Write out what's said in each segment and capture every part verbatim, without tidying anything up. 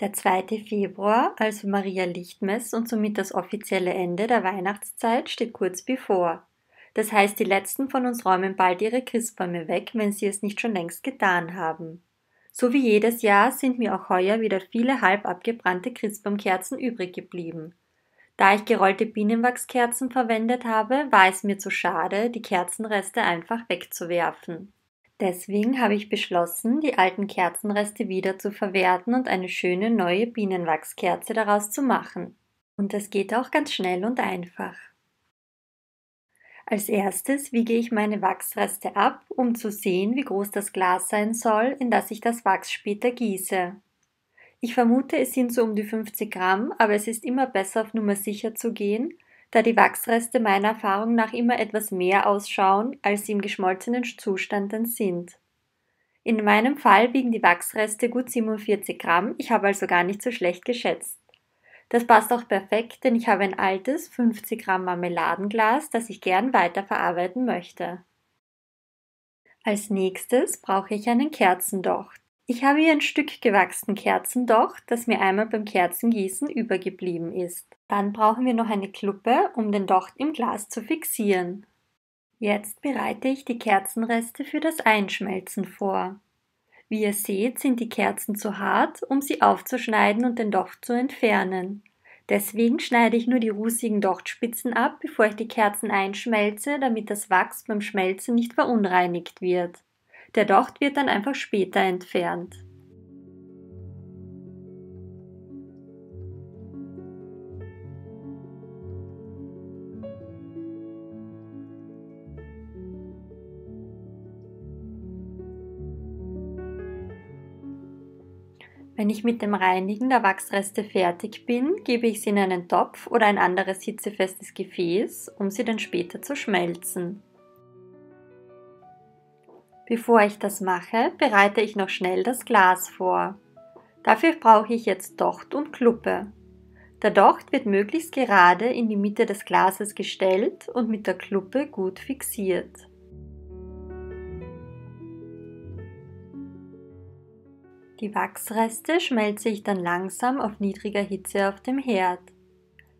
Der zweite Februar, also Maria Lichtmess und somit das offizielle Ende der Weihnachtszeit, steht kurz bevor. Das heißt, die letzten von uns räumen bald ihre Christbäume weg, wenn sie es nicht schon längst getan haben. So wie jedes Jahr sind mir auch heuer wieder viele halb abgebrannte Christbaumkerzen übrig geblieben. Da ich gerollte Bienenwachskerzen verwendet habe, war es mir zu schade, die Kerzenreste einfach wegzuwerfen. Deswegen habe ich beschlossen, die alten Kerzenreste wieder zu verwerten und eine schöne neue Bienenwachskerze daraus zu machen. Und das geht auch ganz schnell und einfach. Als erstes wiege ich meine Wachsreste ab, um zu sehen, wie groß das Glas sein soll, in das ich das Wachs später gieße. Ich vermute, es sind so um die fünfzig Gramm, aber es ist immer besser, auf Nummer sicher zu gehen, da die Wachsreste meiner Erfahrung nach immer etwas mehr ausschauen, als sie im geschmolzenen Zustand dann sind. In meinem Fall wiegen die Wachsreste gut siebenundvierzig Gramm, ich habe also gar nicht so schlecht geschätzt. Das passt auch perfekt, denn ich habe ein altes fünfzig Gramm Marmeladenglas, das ich gern weiterverarbeiten möchte. Als nächstes brauche ich einen Kerzendocht. Ich habe hier ein Stück gewachsenen Kerzendocht, das mir einmal beim Kerzengießen übergeblieben ist. Dann brauchen wir noch eine Kluppe, um den Docht im Glas zu fixieren. Jetzt bereite ich die Kerzenreste für das Einschmelzen vor. Wie ihr seht, sind die Kerzen zu hart, um sie aufzuschneiden und den Docht zu entfernen. Deswegen schneide ich nur die rußigen Dochtspitzen ab, bevor ich die Kerzen einschmelze, damit das Wachs beim Schmelzen nicht verunreinigt wird. Der Docht wird dann einfach später entfernt. Wenn ich mit dem Reinigen der Wachsreste fertig bin, gebe ich sie in einen Topf oder ein anderes hitzefestes Gefäß, um sie dann später zu schmelzen. Bevor ich das mache, bereite ich noch schnell das Glas vor. Dafür brauche ich jetzt Docht und Kluppe. Der Docht wird möglichst gerade in die Mitte des Glases gestellt und mit der Kluppe gut fixiert. Die Wachsreste schmelze ich dann langsam auf niedriger Hitze auf dem Herd.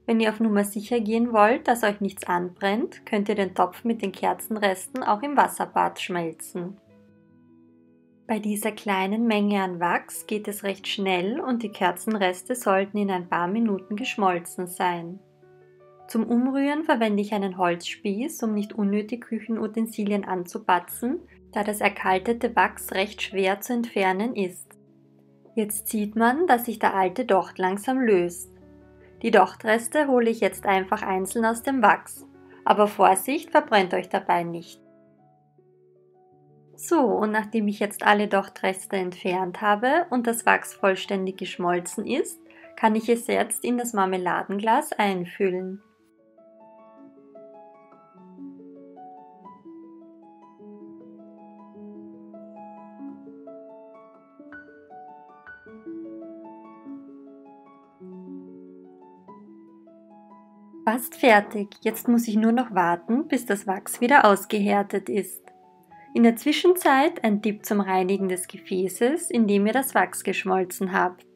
Wenn ihr auf Nummer sicher gehen wollt, dass euch nichts anbrennt, könnt ihr den Topf mit den Kerzenresten auch im Wasserbad schmelzen. Bei dieser kleinen Menge an Wachs geht es recht schnell und die Kerzenreste sollten in ein paar Minuten geschmolzen sein. Zum Umrühren verwende ich einen Holzspieß, um nicht unnötig Küchenutensilien anzubatzen, da das erkaltete Wachs recht schwer zu entfernen ist. Jetzt sieht man, dass sich der alte Docht langsam löst. Die Dochtreste hole ich jetzt einfach einzeln aus dem Wachs, aber Vorsicht, verbrennt euch dabei nicht. So, und nachdem ich jetzt alle Dochtreste entfernt habe und das Wachs vollständig geschmolzen ist, kann ich es jetzt in das Marmeladenglas einfüllen. Fast fertig, jetzt muss ich nur noch warten, bis das Wachs wieder ausgehärtet ist. In der Zwischenzeit ein Tipp zum Reinigen des Gefäßes, in dem ihr das Wachs geschmolzen habt.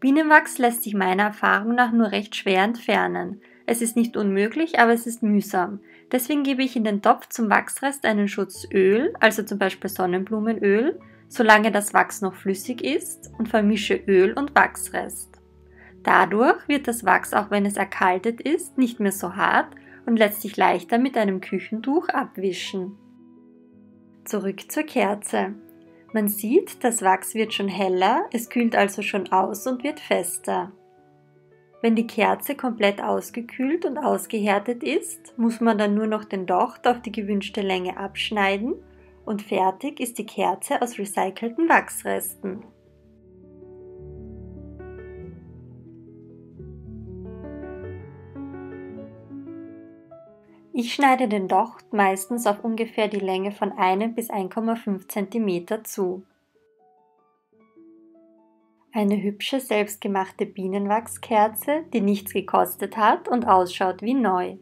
Bienenwachs lässt sich meiner Erfahrung nach nur recht schwer entfernen. Es ist nicht unmöglich, aber es ist mühsam. Deswegen gebe ich in den Topf zum Wachsrest einen Schutz Öl, also zum Beispiel Sonnenblumenöl, solange das Wachs noch flüssig ist, und vermische Öl und Wachsrest. Dadurch wird das Wachs, auch wenn es erkaltet ist, nicht mehr so hart und lässt sich leichter mit einem Küchentuch abwischen. Zurück zur Kerze. Man sieht, das Wachs wird schon heller, es kühlt also schon aus und wird fester. Wenn die Kerze komplett ausgekühlt und ausgehärtet ist, muss man dann nur noch den Docht auf die gewünschte Länge abschneiden und fertig ist die Kerze aus recycelten Wachsresten. Ich schneide den Docht meistens auf ungefähr die Länge von einem bis eins Komma fünf Zentimeter zu. Eine hübsche selbstgemachte Bienenwachskerze, die nichts gekostet hat und ausschaut wie neu.